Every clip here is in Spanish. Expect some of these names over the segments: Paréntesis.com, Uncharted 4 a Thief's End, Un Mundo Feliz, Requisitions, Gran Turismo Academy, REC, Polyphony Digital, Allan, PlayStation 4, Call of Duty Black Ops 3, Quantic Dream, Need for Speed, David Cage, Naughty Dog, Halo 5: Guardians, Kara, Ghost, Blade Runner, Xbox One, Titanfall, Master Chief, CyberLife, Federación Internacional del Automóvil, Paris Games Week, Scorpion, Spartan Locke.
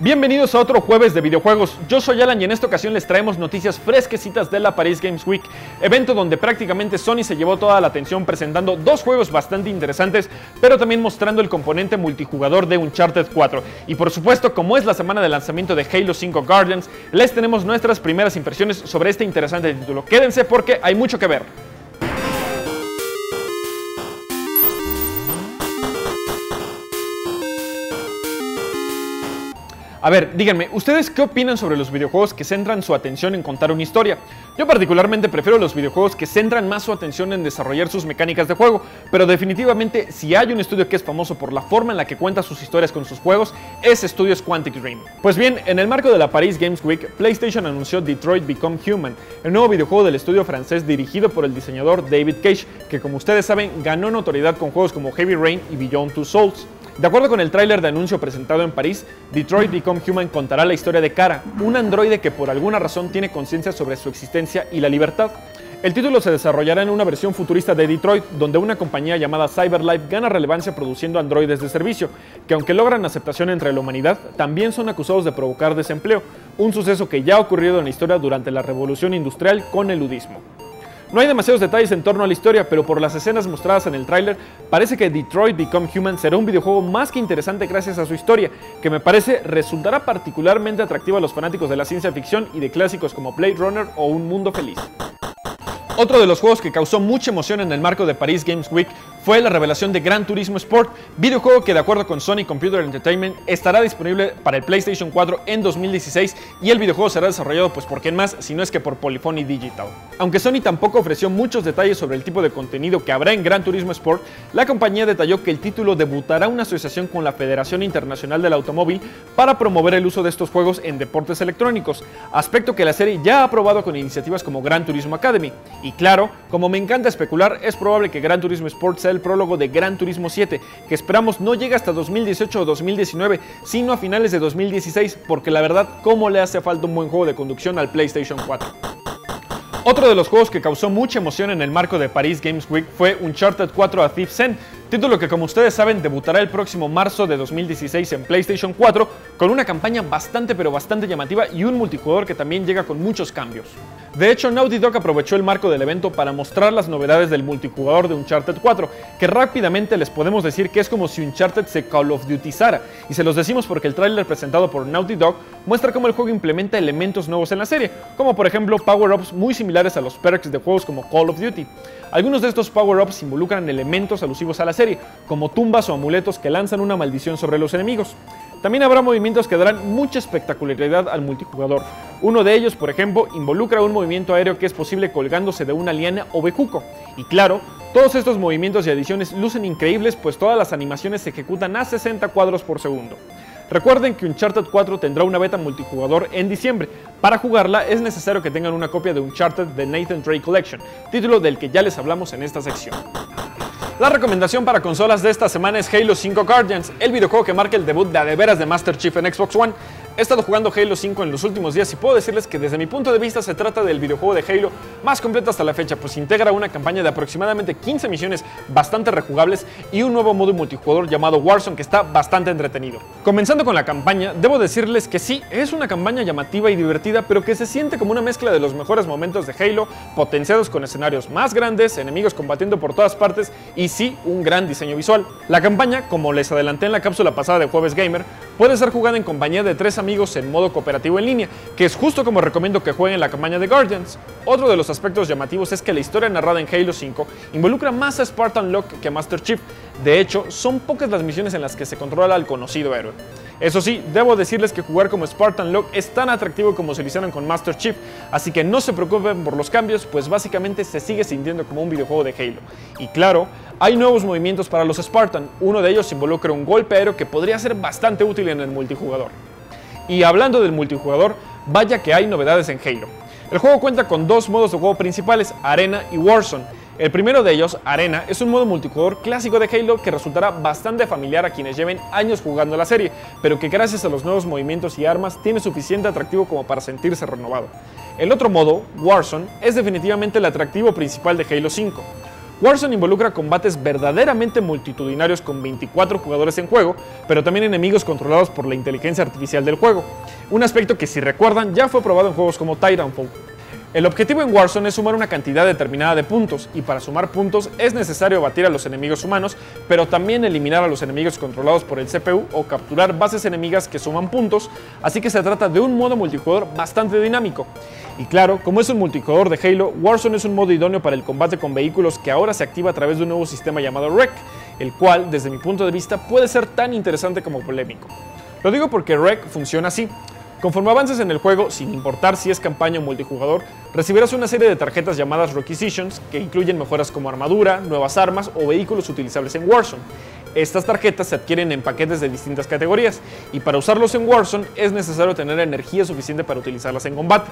Bienvenidos a otro jueves de videojuegos, yo soy Alan y en esta ocasión les traemos noticias fresquecitas de la Paris Games Week, evento donde prácticamente Sony se llevó toda la atención presentando dos juegos bastante interesantes, pero también mostrando el componente multijugador de Uncharted 4. Y por supuesto, como es la semana de lanzamiento de Halo 5 Guardians, les tenemos nuestras primeras impresiones sobre este interesante título. Quédense porque hay mucho que ver. A ver, díganme, ¿ustedes qué opinan sobre los videojuegos que centran su atención en contar una historia? Yo particularmente prefiero los videojuegos que centran más su atención en desarrollar sus mecánicas de juego, pero definitivamente si hay un estudio que es famoso por la forma en la que cuenta sus historias con sus juegos, ese estudio es Quantic Dream. Pues bien, en el marco de la Paris Games Week, PlayStation anunció Detroit Become Human, el nuevo videojuego del estudio francés dirigido por el diseñador David Cage, que como ustedes saben, ganó notoriedad con juegos como Heavy Rain y Beyond Two Souls. De acuerdo con el tráiler de anuncio presentado en París, Detroit Become Human contará la historia de Kara, un androide que por alguna razón tiene conciencia sobre su existencia y la libertad. El título se desarrollará en una versión futurista de Detroit, donde una compañía llamada CyberLife gana relevancia produciendo androides de servicio, que aunque logran aceptación entre la humanidad, también son acusados de provocar desempleo, un suceso que ya ha ocurrido en la historia durante la Revolución Industrial con el ludismo. No hay demasiados detalles en torno a la historia, pero por las escenas mostradas en el tráiler, parece que Detroit Become Human será un videojuego más que interesante gracias a su historia, que me parece resultará particularmente atractivo a los fanáticos de la ciencia ficción y de clásicos como Blade Runner o Un Mundo Feliz. Otro de los juegos que causó mucha emoción en el marco de Paris Games Week fue la revelación de Gran Turismo Sport, videojuego que de acuerdo con Sony Computer Entertainment estará disponible para el PlayStation 4 en 2016 y el videojuego será desarrollado pues por quién más, si no es que por Polyphony Digital. Aunque Sony tampoco ofreció muchos detalles sobre el tipo de contenido que habrá en Gran Turismo Sport, la compañía detalló que el título debutará una asociación con la Federación Internacional del Automóvil para promover el uso de estos juegos en deportes electrónicos, aspecto que la serie ya ha aprobado con iniciativas como Gran Turismo Academy. Y claro, como me encanta especular, es probable que Gran Turismo Sport sea el prólogo de Gran Turismo 7, que esperamos no llegue hasta 2018 o 2019, sino a finales de 2016, porque la verdad, ¿cómo le hace falta un buen juego de conducción al PlayStation 4? Otro de los juegos que causó mucha emoción en el marco de Paris Games Week fue Uncharted 4 a Thief's End, título que como ustedes saben debutará el próximo marzo de 2016 en PlayStation 4 con una campaña bastante llamativa y un multijugador que también llega con muchos cambios. De hecho, Naughty Dog aprovechó el marco del evento para mostrar las novedades del multijugador de Uncharted 4, que rápidamente les podemos decir que es como si Uncharted se Call of Dutyzara, y se los decimos porque el tráiler presentado por Naughty Dog muestra cómo el juego implementa elementos nuevos en la serie, como por ejemplo power-ups muy similares a los perks de juegos como Call of Duty. Algunos de estos power-ups involucran elementos alusivos a la serie, como tumbas o amuletos que lanzan una maldición sobre los enemigos. También habrá movimientos que darán mucha espectacularidad al multijugador. Uno de ellos, por ejemplo, involucra un movimiento aéreo que es posible colgándose de una liana o bejuco. Y claro, todos estos movimientos y adiciones lucen increíbles, pues todas las animaciones se ejecutan a 60 cuadros por segundo. Recuerden que Uncharted 4 tendrá una beta multijugador en diciembre. Para jugarla es necesario que tengan una copia de Uncharted de Nathan Drake Collection, título del que ya les hablamos en esta sección. La recomendación para consolas de esta semana es Halo 5 Guardians, el videojuego que marca el debut de a de veras de Master Chief en Xbox One. He estado jugando Halo 5 en los últimos días y puedo decirles que desde mi punto de vista se trata del videojuego de Halo más completo hasta la fecha, pues integra una campaña de aproximadamente 15 misiones bastante rejugables y un nuevo modo multijugador llamado Warzone que está bastante entretenido. Comenzando con la campaña, debo decirles que sí, es una campaña llamativa y divertida, pero que se siente como una mezcla de los mejores momentos de Halo, potenciados con escenarios más grandes, enemigos combatiendo por todas partes y sí, un gran diseño visual. La campaña, como les adelanté en la cápsula pasada de Jueves Gamer, puede ser jugada en compañía de tres amigos en modo cooperativo en línea, que es justo como recomiendo que jueguen la campaña de Guardians. Otro de los aspectos llamativos es que la historia narrada en Halo 5 involucra más a Spartan Locke que a Master Chief. De hecho, son pocas las misiones en las que se controla al conocido héroe. Eso sí, debo decirles que jugar como Spartan Locke es tan atractivo como se lo hicieron con Master Chief, así que no se preocupen por los cambios, pues básicamente se sigue sintiendo como un videojuego de Halo. Y claro, hay nuevos movimientos para los Spartan, uno de ellos involucra un golpe aéreo que podría ser bastante útil en el multijugador. Y hablando del multijugador, vaya que hay novedades en Halo. El juego cuenta con dos modos de juego principales, Arena y Warzone. El primero de ellos, Arena, es un modo multijugador clásico de Halo que resultará bastante familiar a quienes lleven años jugando la serie, pero que gracias a los nuevos movimientos y armas tiene suficiente atractivo como para sentirse renovado. El otro modo, Warzone, es definitivamente el atractivo principal de Halo 5. Warzone involucra combates verdaderamente multitudinarios con 24 jugadores en juego, pero también enemigos controlados por la inteligencia artificial del juego, un aspecto que, si recuerdan, ya fue probado en juegos como Titanfall. El objetivo en Warzone es sumar una cantidad determinada de puntos, y para sumar puntos es necesario batir a los enemigos humanos, pero también eliminar a los enemigos controlados por el CPU o capturar bases enemigas que suman puntos, así que se trata de un modo multijugador bastante dinámico. Y claro, como es un multijugador de Halo, Warzone es un modo idóneo para el combate con vehículos que ahora se activa a través de un nuevo sistema llamado REC, el cual, desde mi punto de vista, puede ser tan interesante como polémico. Lo digo porque REC funciona así. Conforme avances en el juego, sin importar si es campaña o multijugador, recibirás una serie de tarjetas llamadas Requisitions, que incluyen mejoras como armadura, nuevas armas o vehículos utilizables en Warzone. Estas tarjetas se adquieren en paquetes de distintas categorías, y para usarlos en Warzone es necesario tener energía suficiente para utilizarlas en combate.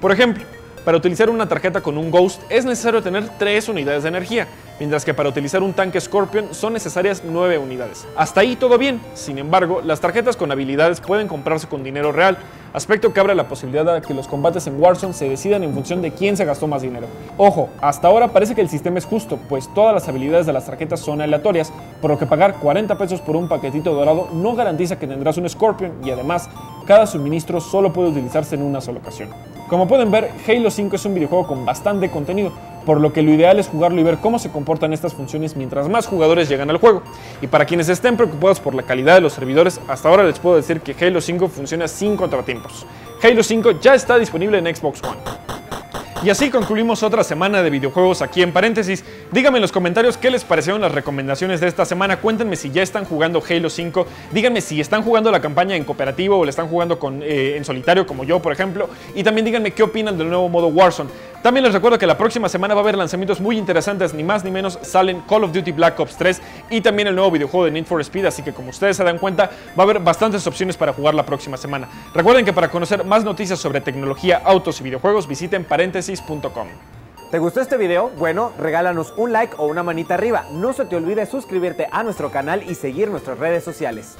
Por ejemplo, para utilizar una tarjeta con un Ghost es necesario tener 3 unidades de energía, mientras que para utilizar un tanque Scorpion son necesarias 9 unidades. Hasta ahí todo bien. Sin embargo, las tarjetas con habilidades pueden comprarse con dinero real, aspecto que abre la posibilidad de que los combates en Warzone se decidan en función de quién se gastó más dinero. Ojo, hasta ahora parece que el sistema es justo, pues todas las habilidades de las tarjetas son aleatorias, por lo que pagar 40 pesos por un paquetito dorado no garantiza que tendrás un Scorpion, y además, cada suministro solo puede utilizarse en una sola ocasión. Como pueden ver, Halo 5 es un videojuego con bastante contenido, por lo que lo ideal es jugarlo y ver cómo se comportan estas funciones mientras más jugadores llegan al juego. Y para quienes estén preocupados por la calidad de los servidores, hasta ahora les puedo decir que Halo 5 funciona sin contratiempos. Halo 5 ya está disponible en Xbox One. Y así concluimos otra semana de videojuegos aquí en Paréntesis. Díganme en los comentarios qué les parecieron las recomendaciones de esta semana. Cuéntenme si ya están jugando Halo 5. Díganme si están jugando la campaña en cooperativo o la están jugando en solitario, como yo, por ejemplo. Y también díganme qué opinan del nuevo modo Warzone. También les recuerdo que la próxima semana va a haber lanzamientos muy interesantes. Ni más ni menos salen Call of Duty Black Ops 3 y también el nuevo videojuego de Need for Speed. Así que, como ustedes se dan cuenta, va a haber bastantes opciones para jugar la próxima semana. Recuerden que para conocer más noticias sobre tecnología, autos y videojuegos, visiten Paréntesis. ¿Te gustó este video? Bueno, regálanos un like o una manita arriba. No se te olvide suscribirte a nuestro canal y seguir nuestras redes sociales.